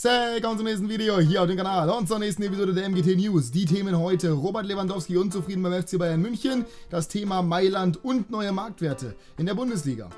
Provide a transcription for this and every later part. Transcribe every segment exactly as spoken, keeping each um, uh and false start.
Hey, kommt zum nächsten Video hier auf dem Kanal und zur nächsten Episode der M G T News. Die Themen heute: Robert Lewandowski unzufrieden beim F C Bayern München, das Thema Mailand und neue Marktwerte in der Bundesliga.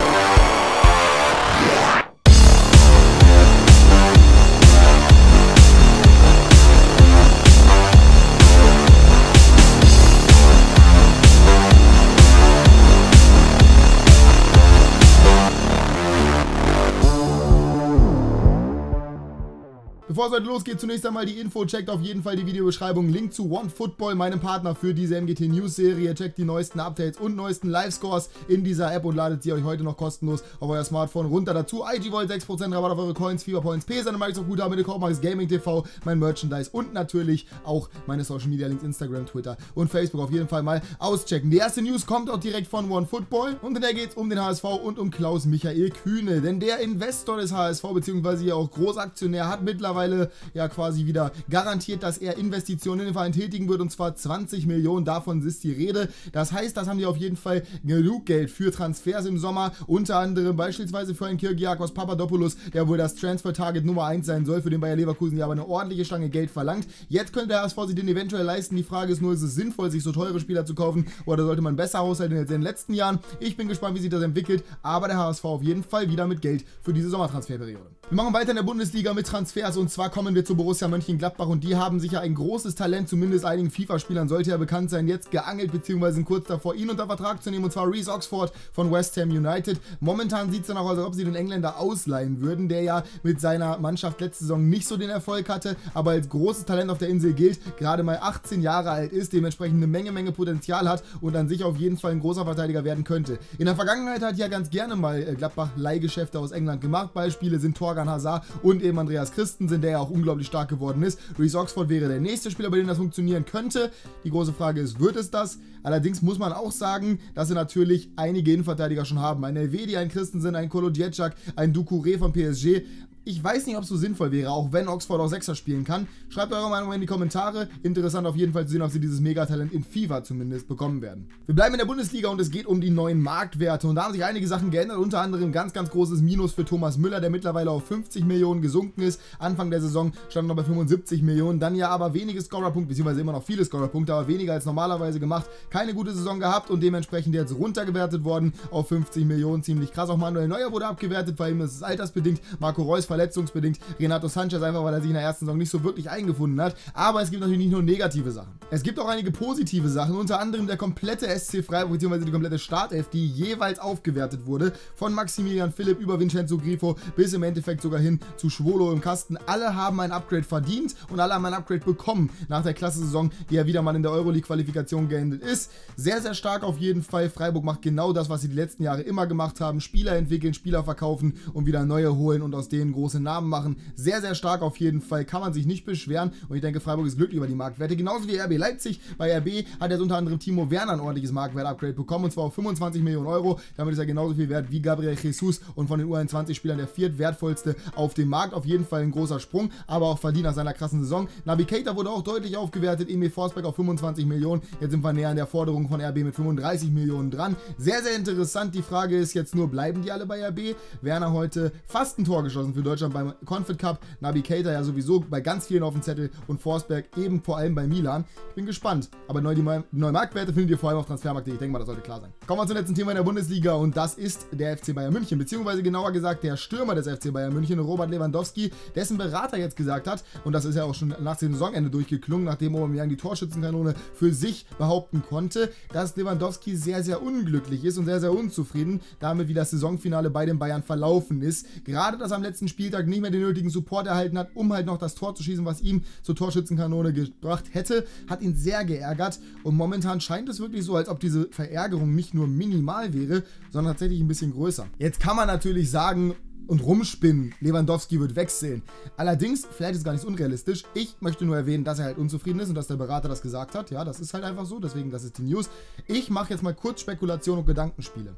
Bevor es heute losgeht, zunächst einmal die Info, checkt auf jeden Fall die Videobeschreibung, Link zu OneFootball, meinem Partner für diese M G T News Serie, checkt die neuesten Updates und neuesten Live-Scores in dieser App und ladet sie euch heute noch kostenlos auf euer Smartphone runter. Dazu I G Volt, sechs Prozent Rabatt auf eure Coins, Fever Points, P, seine Microsoft Guthaben, damit Kormax, Gaming T V, mein Merchandise und natürlich auch meine Social Media Links, Instagram, Twitter und Facebook auf jeden Fall mal auschecken. Die erste News kommt auch direkt von OneFootball und in der geht es um den H S V und um Klaus-Michael Kühne, denn der Investor des H S V bzw. ja auch Großaktionär hat mittlerweile ja quasi wieder garantiert, dass er Investitionen in den Verein tätigen wird, und zwar zwanzig Millionen, davon ist die Rede. Das heißt, das haben die auf jeden Fall genug Geld für Transfers im Sommer, unter anderem beispielsweise für einen Kyriakos Papadopoulos, der wohl das Transfer-Target Nummer eins sein soll, für den Bayer Leverkusen ja aber eine ordentliche Stange Geld verlangt. Jetzt könnte der H S V sich den eventuell leisten, die Frage ist nur, ist es sinnvoll, sich so teure Spieler zu kaufen, oder sollte man besser haushalten als in den letzten Jahren? Ich bin gespannt, wie sich das entwickelt, aber der H S V auf jeden Fall wieder mit Geld für diese Sommertransferperiode. Wir machen weiter in der Bundesliga mit Transfers, und zwar kommen wir zu Borussia Mönchengladbach, und die haben sicher ein großes Talent, zumindest einigen FIFA-Spielern sollte er bekannt sein, jetzt geangelt bzw. kurz davor, ihn unter Vertrag zu nehmen, und zwar Reece Oxford von West Ham United. Momentan sieht es danach aus, als ob sie den Engländer ausleihen würden, der ja mit seiner Mannschaft letzte Saison nicht so den Erfolg hatte, aber als großes Talent auf der Insel gilt, gerade mal achtzehn Jahre alt ist, dementsprechend eine Menge, Menge Potenzial hat und an sich auf jeden Fall ein großer Verteidiger werden könnte. In der Vergangenheit hat ja ganz gerne mal Gladbach Leihgeschäfte aus England gemacht, Beispiele sind Torgan Hazard und eben Andreas Christensen, der ja auch unglaublich stark geworden ist. Reece Oxford wäre der nächste Spieler, bei dem das funktionieren könnte. Die große Frage ist, wird es das? Allerdings muss man auch sagen, dass sie natürlich einige Innenverteidiger schon haben. Ein Elvedi, ein Christensen, ein Kolodjeczak, ein Doucouré von P S G. Ich weiß nicht, ob es so sinnvoll wäre, auch wenn Oxford auch Sechser spielen kann. Schreibt eure Meinung in die Kommentare. Interessant auf jeden Fall zu sehen, ob sie dieses Megatalent in FIFA zumindest bekommen werden. Wir bleiben in der Bundesliga und es geht um die neuen Marktwerte. Und da haben sich einige Sachen geändert, unter anderem ganz, ganz großes Minus für Thomas Müller, der mittlerweile auf fünfzig Millionen gesunken ist. Anfang der Saison stand noch bei fünfundsiebzig Millionen. Dann ja aber wenige Scorerpunkte, beziehungsweise immer noch viele Scorerpunkte, aber weniger als normalerweise gemacht. Keine gute Saison gehabt und dementsprechend jetzt runtergewertet worden auf fünfzig Millionen. Ziemlich krass. Auch Manuel Neuer wurde abgewertet, bei ihm ist es altersbedingt. Marco Reus verletzungsbedingt, Renato Sanchez einfach, weil er sich in der ersten Saison nicht so wirklich eingefunden hat. Aber es gibt natürlich nicht nur negative Sachen. Es gibt auch einige positive Sachen, unter anderem der komplette S C Freiburg bzw. die komplette Startelf, die jeweils aufgewertet wurde. Von Maximilian Philipp über Vincenzo Grifo bis im Endeffekt sogar hin zu Schwolo im Kasten. Alle haben ein Upgrade verdient und alle haben ein Upgrade bekommen nach der Klasse-Saison, die ja wieder mal in der Euroleague-Qualifikation geendet ist. Sehr, sehr stark auf jeden Fall. Freiburg macht genau das, was sie die letzten Jahre immer gemacht haben. Spieler entwickeln, Spieler verkaufen und wieder neue holen und aus denen große Namen machen. Sehr, sehr stark auf jeden Fall. Kann man sich nicht beschweren. Und ich denke, Freiburg ist glücklich über die Marktwerte. Genauso wie R B Leipzig. Bei R B hat jetzt unter anderem Timo Werner ein ordentliches Marktwert-Upgrade bekommen. Und zwar auf fünfundzwanzig Millionen Euro. Damit ist er genauso viel wert wie Gabriel Jesus. Und von den U einundzwanzig Spielern der viertwertvollste auf dem Markt. Auf jeden Fall ein großer Sprung. Aber auch verdient nach seiner krassen Saison. Naby Keita wurde auch deutlich aufgewertet. Emil Forsberg auf fünfundzwanzig Millionen. Jetzt sind wir näher an der Forderung von R B mit fünfunddreißig Millionen dran. Sehr, sehr interessant. Die Frage ist jetzt nur, bleiben die alle bei R B? Werner heute fast ein Tor geschossen für Deutschland beim Convert Cup, Naby Keita ja sowieso bei ganz vielen auf dem Zettel und Forsberg eben vor allem bei Milan. Ich bin gespannt, aber neu die neue Marktwerte findet ihr vor allem auf Transfermarkt.de. Ich denke mal, das sollte klar sein. Kommen wir zum letzten Thema in der Bundesliga und das ist der F C Bayern München, beziehungsweise genauer gesagt der Stürmer des F C Bayern München, Robert Lewandowski, dessen Berater jetzt gesagt hat, und das ist ja auch schon nach dem Saisonende durchgeklungen, nachdem Aubameyang die Torschützenkanone für sich behaupten konnte, dass Lewandowski sehr, sehr unglücklich ist und sehr, sehr unzufrieden damit, wie das Saisonfinale bei den Bayern verlaufen ist. Gerade das am letzten Spieltag nicht mehr den nötigen Support erhalten hat, um halt noch das Tor zu schießen, was ihm zur Torschützenkanone gebracht hätte, hat ihn sehr geärgert, und momentan scheint es wirklich so, als ob diese Verärgerung nicht nur minimal wäre, sondern tatsächlich ein bisschen größer. Jetzt kann man natürlich sagen und rumspinnen, Lewandowski wird wechseln. Allerdings, vielleicht ist es gar nicht unrealistisch. Ich möchte nur erwähnen, dass er halt unzufrieden ist und dass der Berater das gesagt hat. Ja, das ist halt einfach so, deswegen, das ist die News. Ich mache jetzt mal kurz Spekulation und Gedankenspiele.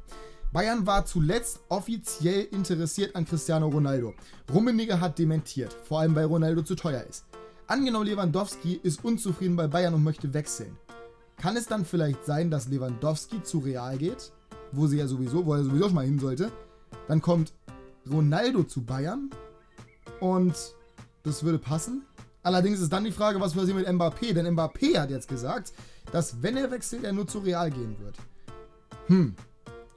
Bayern war zuletzt offiziell interessiert an Cristiano Ronaldo. Rummenigge hat dementiert, vor allem weil Ronaldo zu teuer ist. Angenommen, Lewandowski ist unzufrieden bei Bayern und möchte wechseln. Kann es dann vielleicht sein, dass Lewandowski zu Real geht, wo sie ja sowieso, wo er sowieso schon mal hin sollte? Dann kommt Ronaldo zu Bayern und Das würde passen. Allerdings ist dann die Frage, was passiert mit Mbappé? Denn Mbappé hat jetzt gesagt, dass, wenn er wechselt, er nur zu Real gehen wird. Hm,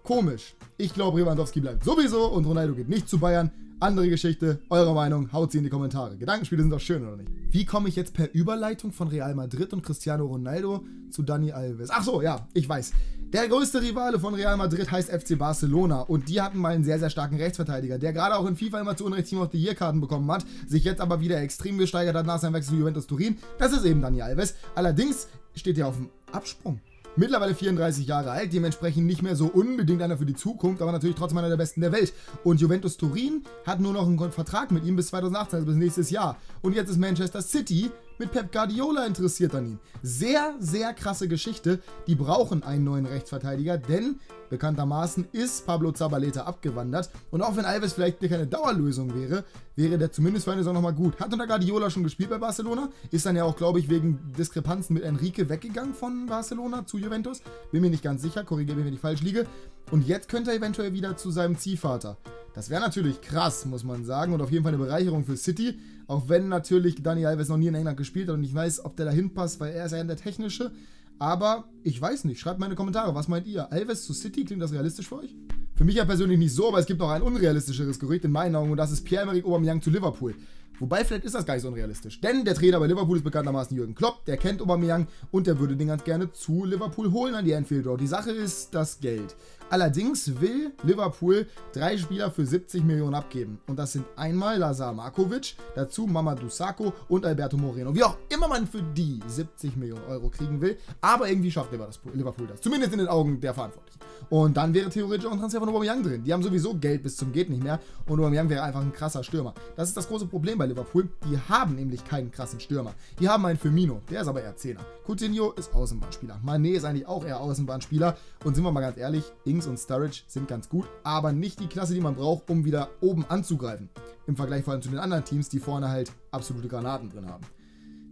komisch. Ich glaube, Lewandowski bleibt sowieso und Ronaldo geht nicht zu Bayern. Andere Geschichte, eure Meinung, haut sie in die Kommentare. Gedankenspiele sind doch schön, oder nicht? Wie komme ich jetzt per Überleitung von Real Madrid und Cristiano Ronaldo zu Dani Alves? Ach so, ja, ich weiß. Der größte Rivale von Real Madrid heißt F C Barcelona und die hatten mal einen sehr, sehr starken Rechtsverteidiger, der gerade auch in FIFA immer zu Unrecht Team of the Year Karten bekommen hat, sich jetzt aber wieder extrem gesteigert hat nach seinem Wechsel zu Juventus Turin. Das ist eben Dani Alves. Allerdings steht er auf dem Absprung. Mittlerweile vierunddreißig Jahre alt, dementsprechend nicht mehr so unbedingt einer für die Zukunft, aber natürlich trotzdem einer der Besten der Welt. Und Juventus Turin hat nur noch einen Vertrag mit ihm bis zweitausendachtzehn, also bis nächstes Jahr. Und jetzt ist Manchester City mit Pep Guardiola interessiert an ihm. Sehr, sehr krasse Geschichte. Die brauchen einen neuen Rechtsverteidiger, denn bekanntermaßen ist Pablo Zabaleta abgewandert. Und auch wenn Alves vielleicht keine Dauerlösung wäre, wäre der zumindest für eine Saison nochmal gut. Hat unter Guardiola schon gespielt bei Barcelona, ist dann ja auch, glaube ich, wegen Diskrepanzen mit Enrique weggegangen von Barcelona zu Juventus. Bin mir nicht ganz sicher, korrigiere mich, wenn ich falsch liege. Und jetzt könnte er eventuell wieder zu seinem Ziehvater. Das wäre natürlich krass, muss man sagen, und auf jeden Fall eine Bereicherung für City. Auch wenn natürlich Dani Alves noch nie in England gespielt hat und ich weiß, ob der da hinpasst, weil er ist ja der Technische. Aber ich weiß nicht. Schreibt mal in die Kommentare, was meint ihr? Alves zu City, klingt das realistisch für euch? Für mich ja persönlich nicht so, aber es gibt noch ein unrealistischeres Gerücht in meinen Augen und das ist Pierre-Emerick Aubameyang zu Liverpool. Wobei, vielleicht ist das gar nicht so unrealistisch, denn der Trainer bei Liverpool ist bekanntermaßen Jürgen Klopp, der kennt Aubameyang und der würde den ganz gerne zu Liverpool holen an die Anfield Road. Die Sache ist das Geld. Allerdings will Liverpool drei Spieler für siebzig Millionen abgeben und das sind einmal Lazar Markovic, dazu Mamadou Sakho und Alberto Moreno. Wie auch immer man für die siebzig Millionen Euro kriegen will, aber irgendwie schafft Liverpool das, zumindest in den Augen der Verantwortlichen. Und dann wäre theoretisch auch ein Transfer von Aubameyang drin. Die haben sowieso Geld bis zum geht nicht mehr und Aubameyang wäre einfach ein krasser Stürmer. Das ist das große Problem bei Liverpool, die haben nämlich keinen krassen Stürmer. Die haben einen Firmino, der ist aber eher Zehner. Coutinho ist Außenbahnspieler. Mané ist eigentlich auch eher Außenbahnspieler. Und sind wir mal ganz ehrlich, Ings und Sturridge sind ganz gut, aber nicht die Klasse, die man braucht, um wieder oben anzugreifen. Im Vergleich vor allem zu den anderen Teams, die vorne halt absolute Granaten drin haben.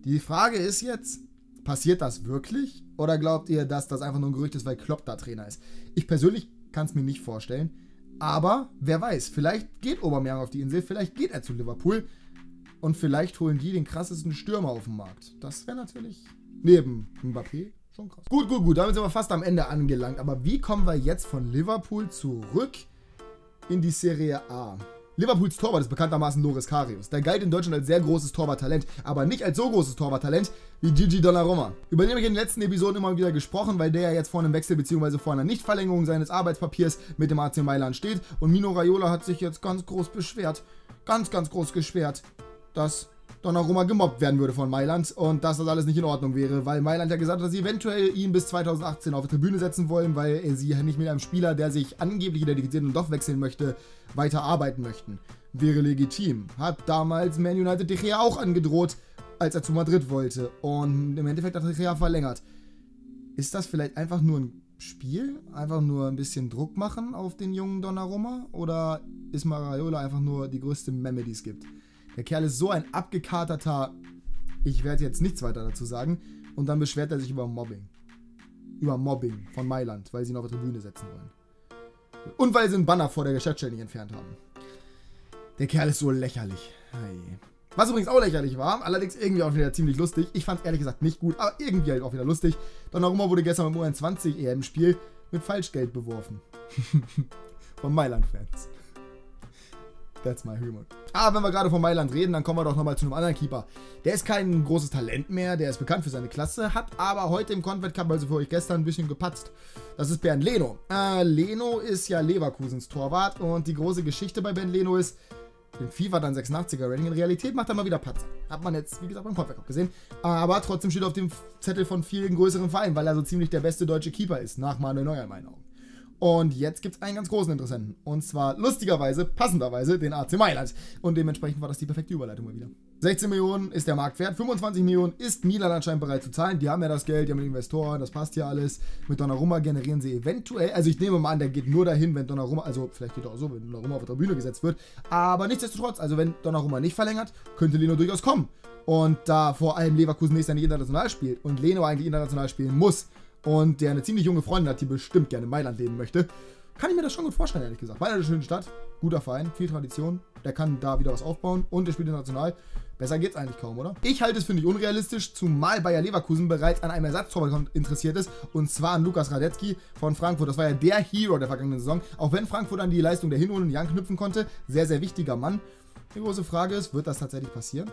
Die Frage ist jetzt, passiert das wirklich? Oder glaubt ihr, dass das einfach nur ein Gerücht ist, weil Klopp da Trainer ist? Ich persönlich kann es mir nicht vorstellen, aber wer weiß, vielleicht geht Aubameyang auf die Insel, vielleicht geht er zu Liverpool. Und vielleicht holen die den krassesten Stürmer auf den Markt. Das wäre natürlich neben Mbappé schon krass. Gut, gut, gut. Damit sind wir fast am Ende angelangt. Aber wie kommen wir jetzt von Liverpool zurück in die Serie A? Liverpools Torwart ist bekanntermaßen Loris Karius. Der galt in Deutschland als sehr großes Torwarttalent, aber nicht als so großes Torwarttalent wie Gigi Donnarumma. Über den habe ich in den letzten Episoden immer wieder gesprochen, weil der ja jetzt vor einem Wechsel bzw. vor einer Nichtverlängerung seines Arbeitspapiers mit dem A C Mailand steht. Und Mino Raiola hat sich jetzt ganz groß beschwert. Ganz, ganz groß beschwert. Dass Donnarumma gemobbt werden würde von Mailand und dass das alles nicht in Ordnung wäre, weil Mailand ja gesagt hat, dass sie eventuell ihn bis zweitausendachtzehn auf die Tribüne setzen wollen, weil sie nicht mit einem Spieler, der sich angeblich identifiziert und doch wechseln möchte, weiterarbeiten möchten. Wäre legitim. Hat damals Man United De Gea auch angedroht, als er zu Madrid wollte und im Endeffekt hat De Gea verlängert. Ist das vielleicht einfach nur ein Spiel? Einfach nur ein bisschen Druck machen auf den jungen Donnarumma? Oder ist Raiola einfach nur die größte Memme, die es gibt? Der Kerl ist so ein abgekaterter, ich werde jetzt nichts weiter dazu sagen, und dann beschwert er sich über Mobbing. Über Mobbing von Mailand, weil sie ihn auf der Tribüne setzen wollen. Und weil sie einen Banner vor der Geschäftsstelle nicht entfernt haben. Der Kerl ist so lächerlich. Hey. Was übrigens auch lächerlich war, allerdings irgendwie auch wieder ziemlich lustig. Ich fand es ehrlich gesagt nicht gut, aber irgendwie halt auch wieder lustig. Donnarumma wurde gestern beim U einundzwanzig E M-Spiel mit Falschgeld beworfen. Von Mailand-Fans. That's my humor. Aber wenn wir gerade von Mailand reden, dann kommen wir doch nochmal zu einem anderen Keeper. Der ist kein großes Talent mehr, der ist bekannt für seine Klasse, hat aber heute im Convert Cup, also für euch gestern, ein bisschen gepatzt. Das ist Bernd Leno. Äh, Leno ist ja Leverkusens Torwart und die große Geschichte bei Bernd Leno ist, in FIFA dann sechsundachtziger Rating, in Realität macht er mal wieder Patzer. Hat man jetzt, wie gesagt, beim Convert Cup gesehen. Aber trotzdem steht er auf dem Zettel von vielen größeren Vereinen, weil er so ziemlich der beste deutsche Keeper ist, nach Manuel Neuer in meinen Augen. Und jetzt gibt es einen ganz großen Interessenten. Und zwar lustigerweise, passenderweise, den A C Mailand. Und dementsprechend war das die perfekte Überleitung mal wieder. sechzehn Millionen ist der Marktwert, fünfundzwanzig Millionen ist Milan anscheinend bereit zu zahlen. Die haben ja das Geld, die haben Investoren, das passt ja alles. Mit Donnarumma generieren sie eventuell, also ich nehme mal an, der geht nur dahin, wenn Donnarumma, also vielleicht geht er auch so, wenn Donnarumma auf der Tribüne gesetzt wird. Aber nichtsdestotrotz, also wenn Donnarumma nicht verlängert, könnte Leno durchaus kommen. Und da vor allem Leverkusen nächstes Jahr nicht international spielt und Leno eigentlich international spielen muss, und der eine ziemlich junge Freundin hat, die bestimmt gerne in Mailand leben möchte, kann ich mir das schon gut vorstellen, ehrlich gesagt. Mailand ist eine schöne Stadt, guter Verein, viel Tradition, der kann da wieder was aufbauen und der spielt international. Besser geht's eigentlich kaum, oder? Ich halte es für nicht unrealistisch, zumal Bayer Leverkusen bereits an einem Ersatztorwart interessiert ist, und zwar an Lukas Radetzky von Frankfurt. Das war ja der Hero der vergangenen Saison, auch wenn Frankfurt an die Leistung der Hinrunde nicht anknüpfen konnte. Sehr, sehr wichtiger Mann. Die große Frage ist, wird das tatsächlich passieren?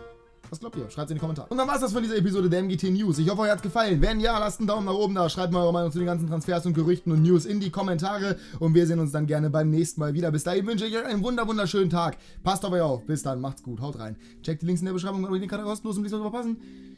Was glaubt ihr? Schreibt es in die Kommentare. Und dann war es das von dieser Episode der M G T News. Ich hoffe, euch hat es gefallen. Wenn ja, lasst einen Daumen nach oben da. Schreibt mal eure Meinung zu den ganzen Transfers und Gerüchten und News in die Kommentare. Und wir sehen uns dann gerne beim nächsten Mal wieder. Bis dahin wünsche ich euch einen wunder wunderschönen Tag. Passt auf euch auf. Bis dann. Macht's gut. Haut rein. Checkt die Links in der Beschreibung, wenn euch den Kanal kostenlos und nichts verpassen.